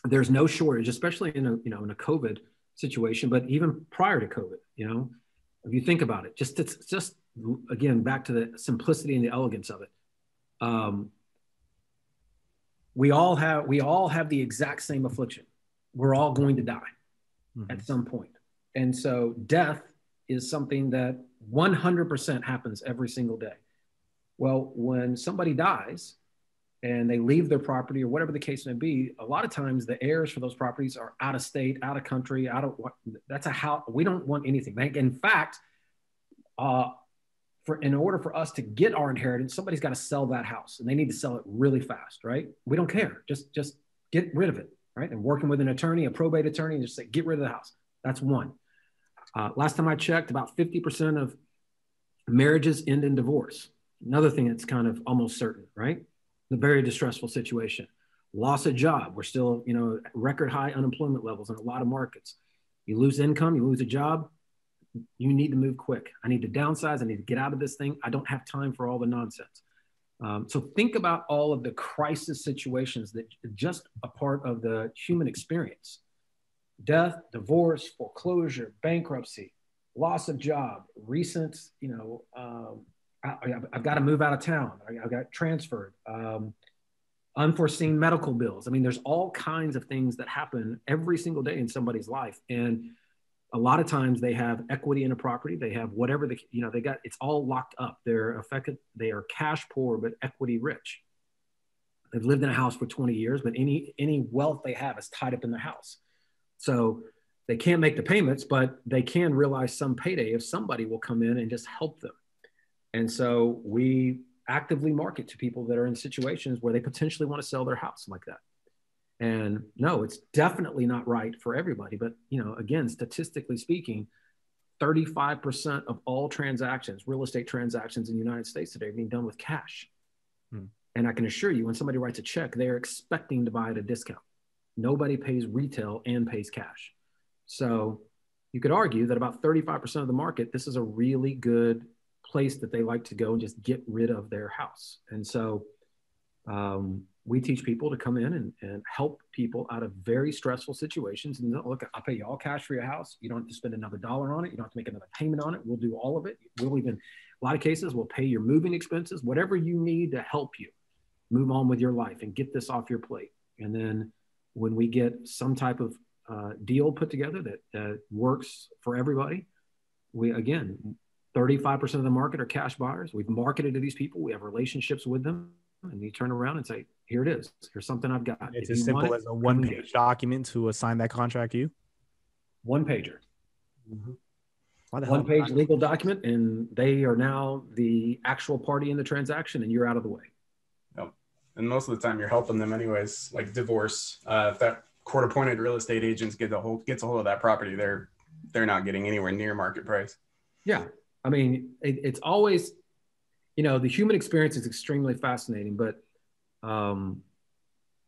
There's no shortage, especially in a COVID situation, but even prior to COVID, if you think about it, it's just again, back to the simplicity and the elegance of it. We all have the exact same affliction. We're all going to die at some point. And so death is something that 100% happens every single day. Well, when somebody dies and they leave their property or whatever the case may be, a lot of times the heirs for those properties are out of state, out of country, we don't want anything. In fact, in order for us to get our inheritance, somebody's got to sell that house, and they need to sell it really fast, right? We don't care. Just get rid of it, right? And working with an attorney, a probate attorney, and just say, get rid of the house. That's one. Last time I checked, about 50% of marriages end in divorce. Another thing that's kind of almost certain, right? The very distressful situation. Loss of job. We're still, record high unemployment levels in a lot of markets. You lose income, you lose a job, you need to move quick. I need to downsize. I need to get out of this thing. I don't have time for all the nonsense. So think about all of the crisis situations that are just a part of the human experience. Death, divorce, foreclosure, bankruptcy, loss of job, recent, I've got to move out of town. I got transferred, unforeseen medical bills. I mean, there's all kinds of things that happen every single day in somebody's life. And a lot of times they have equity in a property. They have whatever they got, it's all locked up. They're affected. They are cash poor, but equity rich. They've lived in a house for 20 years, but any wealth they have is tied up in the house. So they can't make the payments, but they can realize some payday if somebody will come in and just help them. And so we actively market to people that are in situations where they potentially want to sell their house like that. And no, it's definitely not right for everybody. But, again, statistically speaking, 35% of all transactions, real estate transactions in the United States today are being done with cash. And I can assure you, when somebody writes a check, they're expecting to buy at a discount. Nobody pays retail and pays cash. So you could argue that about 35% of the market, this is a really good place that they like to go and just get rid of their house. And so we teach people to come in and help people out of very stressful situations. And look, I'll pay you all cash for your house. You don't have to spend another dollar on it. You don't have to make another payment on it. We'll do all of it. We'll even, a lot of cases, we'll pay your moving expenses, whatever you need to help you move on with your life and get this off your plate. And then when we get some type of deal put together that works for everybody, we, again, 35% of the market are cash buyers. We've marketed to these people. We have relationships with them. And you turn around and say, here it is. Here's something I've got. It's as simple as a one-page document to assign that contract to you? One-pager. One-page legal document, and they are now the actual party in the transaction, and you're out of the way. Yep. And most of the time, you're helping them anyways, like divorce. If that court-appointed real estate agent gets a hold of that property, they're not getting anywhere near market price. Yeah. I mean, it's always, you know, the human experience is extremely fascinating, but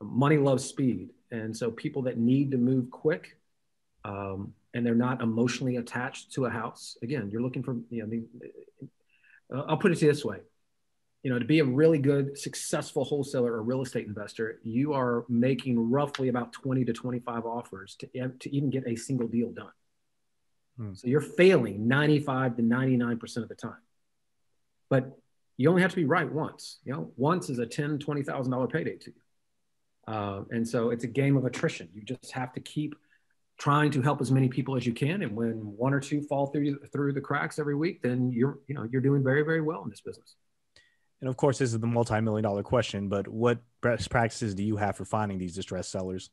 money loves speed. And so people that need to move quick and they're not emotionally attached to a house, again, you're looking for, you know, I'll put it to you this way. You know, to be a really good, successful wholesaler or real estate investor, you are making roughly about 20 to 25 offers to even get a single deal done. Hmm. So you're failing 95 to 99% of the time. But you only have to be right once. You know, once is a $10,000, $20,000 payday to you. And so it's a game of attrition. You just have to keep trying to help as many people as you can. And when one or two fall through the cracks every week, then you're doing very, very well in this business. And of course, this is the multi-million-dollar question, but what best practices do you have for finding these distressed sellers?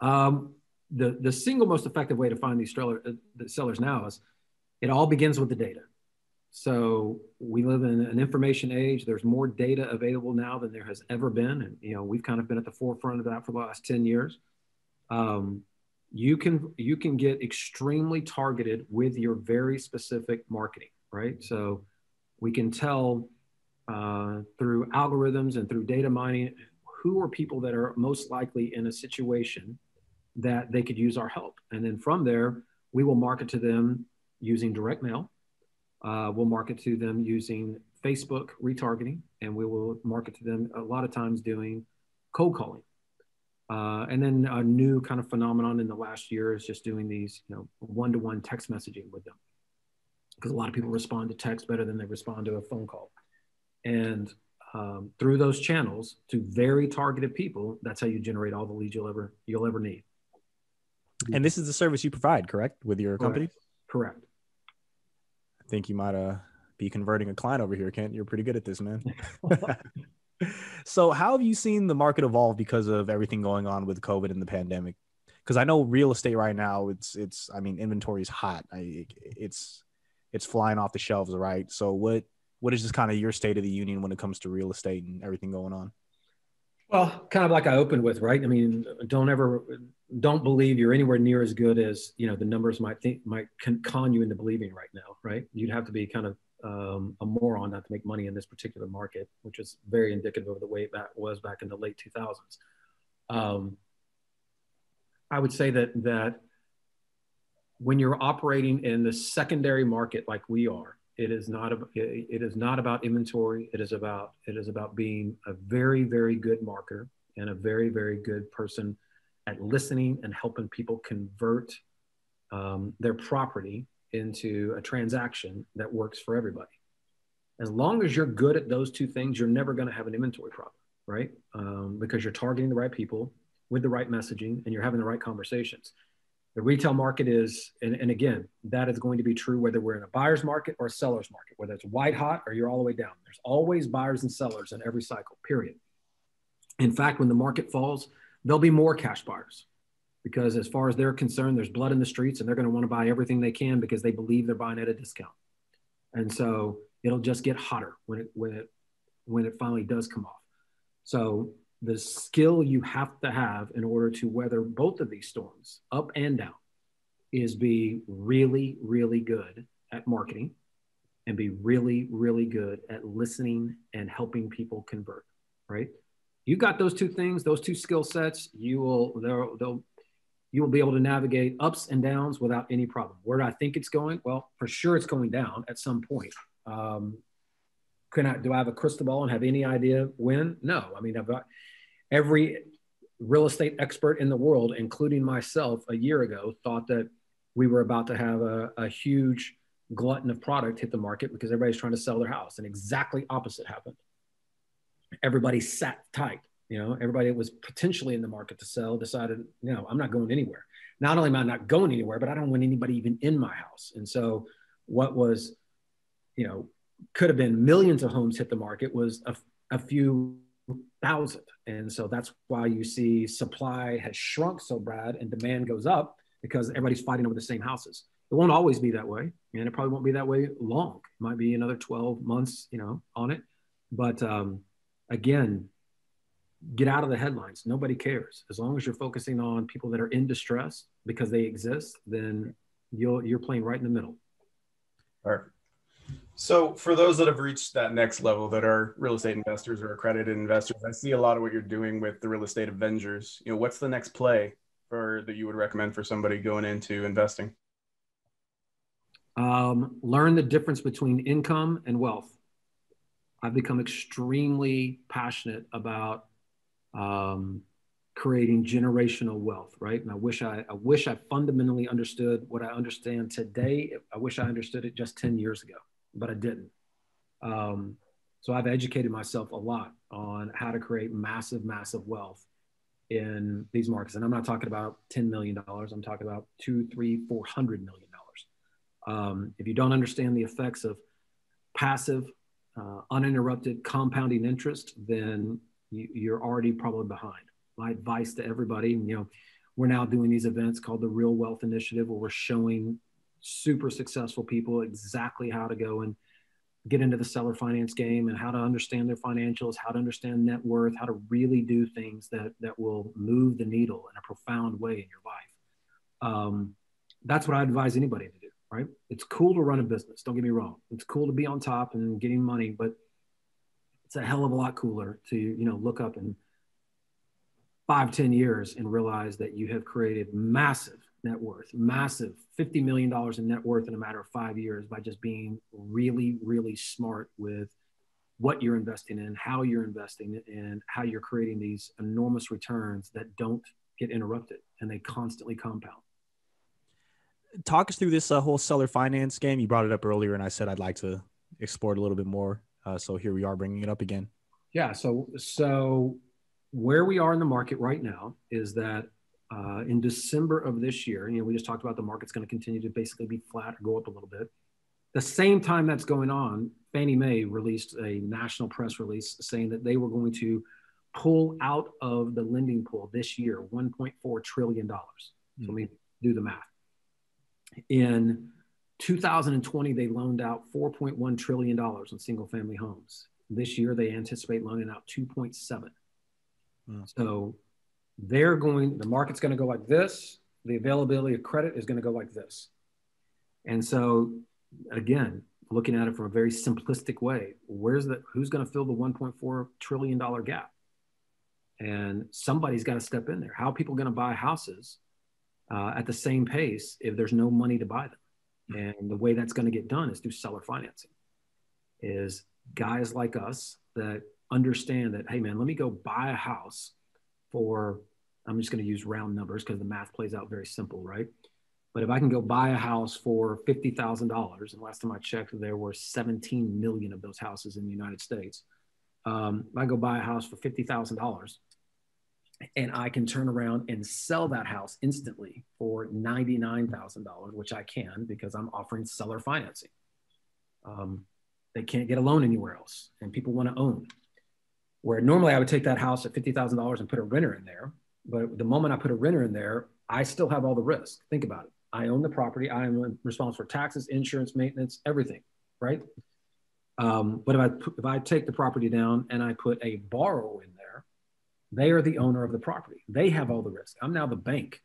The single most effective way to find these sellers now is it all begins with the data. So we live in an information age. There's more data available now than there has ever been. And, you know, we've kind of been at the forefront of that for the last 10 years. You can get extremely targeted with your very specific marketing, right? So we can tell through algorithms and through data mining, who are people that are most likely in a situation that they could use our help. And then from there, we will market to them using direct mail. We'll market to them using Facebook retargeting, and we will market to them a lot of times doing cold calling. And then a new kind of phenomenon in the last year is just doing these, you know, one-to-one text messaging with them, because a lot of people respond to text better than they respond to a phone call. And through those channels to very targeted people, that's how you generate all the leads you'll ever need. And this is the service you provide, correct, with your company? Correct. I think you might be converting a client over here, Kent. You're pretty good at this, man. So how have you seen the market evolve because of everything going on with COVID and the pandemic? Because I know real estate right now, it's I mean, inventory is hot. It's flying off the shelves, right? So what is just kind of your state of the union when it comes to real estate and everything going on? Well, kind of like I opened with, right? I mean, don't believe you're anywhere near as good as, you know, the numbers might con you into believing right now, right? You'd have to be kind of a moron not to make money in this particular market, which is very indicative of the way that was back in the late 2000s. I would say that when you're operating in the secondary market like we are, it is not about inventory. It is about being a very, very good marketer and a very, very good person at listening and helping people convert their property into a transaction that works for everybody. As long as you're good at those two things, you're never going to have an inventory problem, right? Because you're targeting the right people with the right messaging and you're having the right conversations. The retail market is, and again, that is going to be true whether we're in a buyer's market or a seller's market, whether it's white hot or you're all the way down. There's always buyers and sellers in every cycle, period. In fact, when the market falls, there'll be more cash buyers because as far as they're concerned, there's blood in the streets and they're going to want to buy everything they can because they believe they're buying at a discount. And so it'll just get hotter when it finally does come off. So the skill you have to have in order to weather both of these storms, up and down, is be really, really good at marketing and be really, really good at listening and helping people convert, right? You got those two things, those two skill sets, you will be able to navigate ups and downs without any problem. Where do I think it's going? Well, for sure it's going down at some point. Do I have a crystal ball and have any idea when? No. I mean, I've got every real estate expert in the world, including myself a year ago, thought that we were about to have a huge glutton of product hit the market because everybody's trying to sell their house. And exactly opposite happened. Everybody sat tight. You know, everybody that was potentially in the market to sell decided, no, I'm not going anywhere. Not only am I not going anywhere, but I don't want anybody even in my house. And so what was, you know, could have been millions of homes hit the market was a few thousand. And so that's why you see supply has shrunk so bad and demand goes up because everybody's fighting over the same houses. It won't always be that way. And it probably won't be that way long. It might be another 12 months, you know, on it. But again, get out of the headlines. Nobody cares. As long as you're focusing on people that are in distress because they exist, then you're playing right in the middle. Perfect. So for those that have reached that next level that are real estate investors or accredited investors, I see a lot of what you're doing with the Real Estate Avengers. You know, what's the next play for that you would recommend for somebody going into investing? Learn the difference between income and wealth. I've become extremely passionate about creating generational wealth, right? And I wish I fundamentally understood what I understand today. I wish I understood it just 10 years ago, but I didn't. So I've educated myself a lot on how to create massive, massive wealth in these markets. And I'm not talking about $10 million. I'm talking about $200, $300, $400 million. If you don't understand the effects of passive, uninterrupted compounding interest, then you're already probably behind. My advice to everybody, you know, we're now doing these events called the Real Wealth Initiative, where we're showing super successful people exactly how to go and get into the seller finance game and how to understand their financials, how to understand net worth, how to really do things that will move the needle in a profound way in your life. That's what I advise anybody to do, right? It's cool to run a business. Don't get me wrong. It's cool to be on top and getting money, but it's a hell of a lot cooler to, you know, look up in 5-10 years and realize that you have created massive net worth, massive $50 million in net worth in a matter of 5 years by just being really, really smart with what you're investing in, how you're investing, and how you're creating these enormous returns that don't get interrupted and they constantly compound. Talk us through this whole seller finance game. You brought it up earlier and I said I'd like to explore it a little bit more. So here we are bringing it up again. Yeah, so where we are in the market right now is that in December of this year, you know, we just talked about the market's going to continue to basically be flat or go up a little bit. The same time that's going on, Fannie Mae released a national press release saying that they were going to pull out of the lending pool this year, $1.4 trillion. So let me do the math. In 2020, they loaned out $4.1 trillion on single-family homes. This year, they anticipate loaning out 2.7. Wow. So the market's going to go like this. The availability of credit is going to go like this. And so, again, looking at it from a very simplistic way, who's going to fill the $1.4 trillion gap? And somebody's got to step in there. How are people going to buy houses at the same pace if there's no money to buy them? And the way that's going to get done is through seller financing, is guys like us that understand that, hey man, let me go buy a house for, I'm just going to use round numbers because the math plays out very simple, right? But if I can go buy a house for $50,000, and last time I checked, there were 17 million of those houses in the United States. If I go buy a house for $50,000, and I can turn around and sell that house instantly for $99,000, which I can because I'm offering seller financing. They can't get a loan anywhere else, and people want to own. Where normally I would take that house at $50,000 and put a renter in there, but the moment I put a renter in there, I still have all the risk. Think about it. I own the property. I am responsible for taxes, insurance, maintenance, everything, right? But if I take the property down and I put a borrower in there, they are the owner of the property. They have all the risk. I'm now the bank.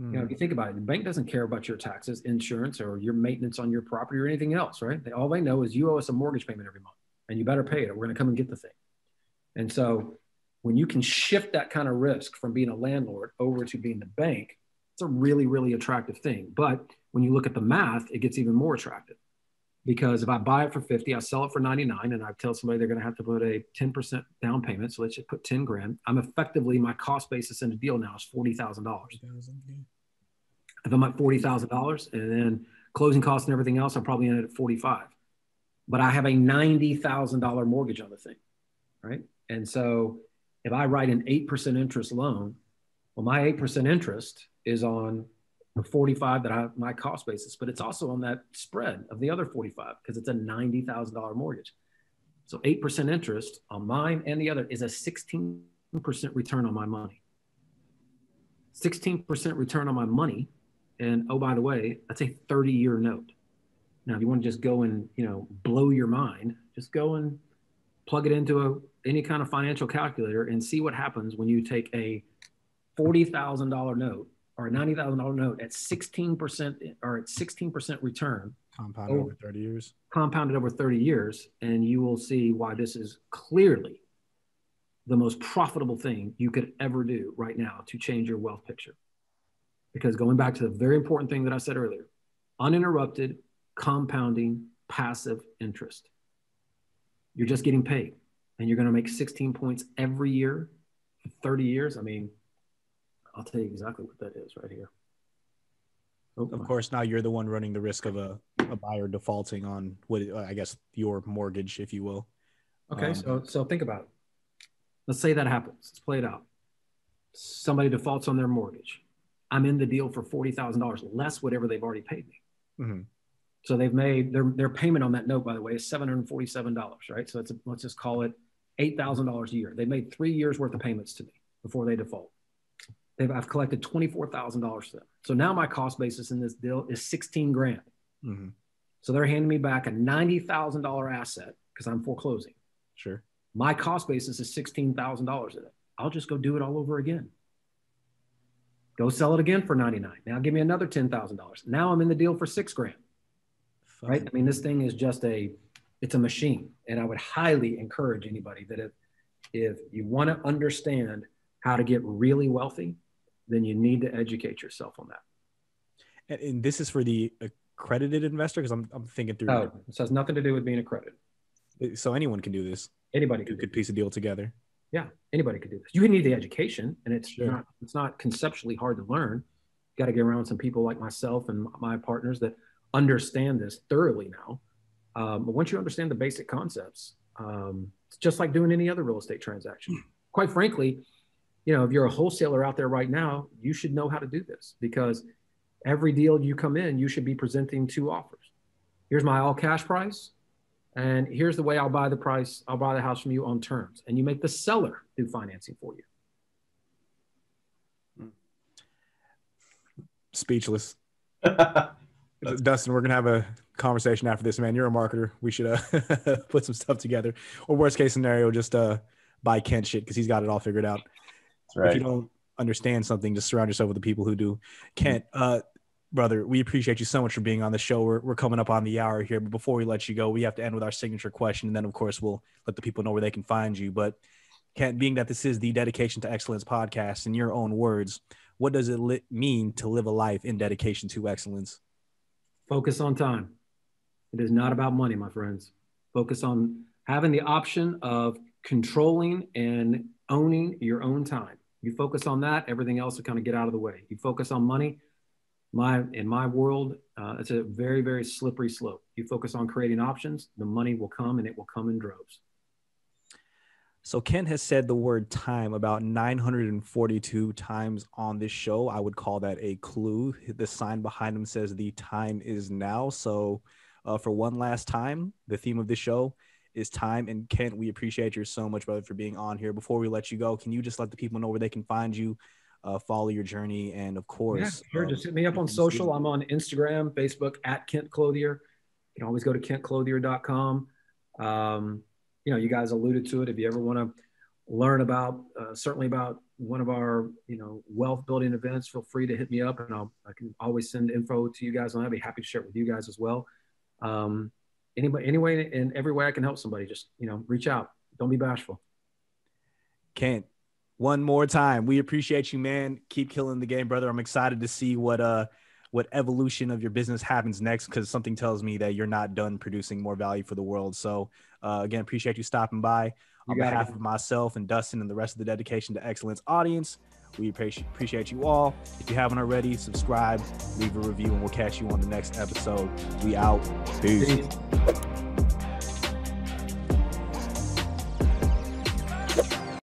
Mm. You know, if you think about it, the bank doesn't care about your taxes, insurance, or your maintenance on your property or anything else, right? All they know is you owe us a mortgage payment every month and you better pay it or we're going to come and get the thing. And so when you can shift that kind of risk from being a landlord over to being the bank, it's a really, really attractive thing. But when you look at the math, it gets even more attractive. Because if I buy it for 50, I sell it for 99, and I tell somebody they're going to have to put a 10% down payment. So let's just put 10 grand. I'm effectively, my cost basis in the deal now is $40,000. If I'm at $40,000 and then closing costs and everything else, I'm probably in it at 45, but I have a $90,000 mortgage on the thing. Right. And so if I write an 8% interest loan, well, my 8% interest is on the 45 that I have my cost basis, but it's also on that spread of the other 45 because it's a $90,000 mortgage. So 8% interest on mine and the other is a 16% return on my money. 16% return on my money. And oh, by the way, that's a 30-year note. Now, if you want to just go and, you know, blow your mind, just go and plug it into any kind of financial calculator and see what happens when you take a $40,000 note or a $90,000 note at 16% or at 16% return. Compounded over 30 years. Compounded over 30 years. And you will see why this is clearly the most profitable thing you could ever do right now to change your wealth picture. Because going back to the very important thing that I said earlier, uninterrupted, compounding, passive interest. You're just getting paid and you're going to make 16 points every year for 30 years. I mean, I'll tell you exactly what that is right here. Oh, of course, now you're the one running the risk of a buyer defaulting on what I guess your mortgage, if you will. Okay, so think about it. Let's say that happens. Let's play it out. Somebody defaults on their mortgage. I'm in the deal for $40,000 less whatever they've already paid me. Mm-hmm. So they've made their payment on that note, by the way, is $747, right? So it's let's just call it $8,000 a year. They made 3 years worth of payments to me before they default. I've collected $24,000 to them. So now my cost basis in this deal is 16 grand. Mm-hmm. So they're handing me back a $90,000 asset because I'm foreclosing. Sure. My cost basis is $16,000 in it. I'll just go do it all over again. Go sell it again for 99. Now give me another $10,000. Now I'm in the deal for 6 grand. Fun. Right? I mean, this thing is just it's a machine. And I would highly encourage anybody that if you want to understand how to get really wealthy, then you need to educate yourself on that. And this is for the accredited investor? Because I'm thinking through. Oh, this has nothing to do with being accredited. So anyone can do this. Anybody could piece a deal together. Yeah, anybody could do this. You need the education, and it's not conceptually hard to learn. You got to get around some people like myself and my partners that understand this thoroughly now. But once you understand the basic concepts, it's just like doing any other real estate transaction. Quite frankly, you know, if you're a wholesaler out there right now, you should know how to do this, because every deal you come in, you should be presenting two offers. Here's my all cash price, and here's the way I'll buy the house from you on terms. And you make the seller do financing for you. Speechless. Dustin, we're going to have a conversation after this, man. You're a marketer. We should put some stuff together, or worst case scenario, just buy Kent shit, because he's got it all figured out. Right. If you don't understand something, just surround yourself with the people who do. Kent, brother, we appreciate you so much for being on the show. We're coming up on the hour here, but before we let you go, we have to end with our signature question, and then, of course, we'll let the people know where they can find you. But Kent, being that this is the Dedication to Excellence podcast, in your own words, what does it mean to live a life in dedication to excellence? Focus on time. It is not about money, my friends. Focus on having the option of controlling and owning your own time. You focus on that, everything else will kind of get out of the way. You focus on money. In my world, it's a very, very slippery slope. You focus on creating options, the money will come, and it will come in droves. So Kent has said the word time about 942 times on this show. I would call that a clue. The sign behind him says the time is now. So for one last time, the theme of the show is time. And Kent, we appreciate you so much, brother, for being on here. Before we let you go, can you just let the people know where they can find you, follow your journey, and of course... Yeah, sure. Just hit me up on social. I'm on Instagram, Facebook, at Kent Clothier. You can always go to kentclothier.com. You know, you guys alluded to it. If you ever want to learn about, certainly about one of our, wealth building events, feel free to hit me up, and I can always send info to you guys, and I'd be happy to share it with you guys as well. Any way and every way I can help somebody, just, reach out. Don't be bashful. Kent, one more time, we appreciate you, man. Keep killing the game, brother. I'm excited to see what evolution of your business happens next, because something tells me that you're not done producing more value for the world. So again, appreciate you stopping by. On behalf of myself and Dustin and the rest of the Dedication to Excellence audience, we appreciate you all. If you haven't already, subscribe, leave a review, and we'll catch you on the next episode. We out. Peace.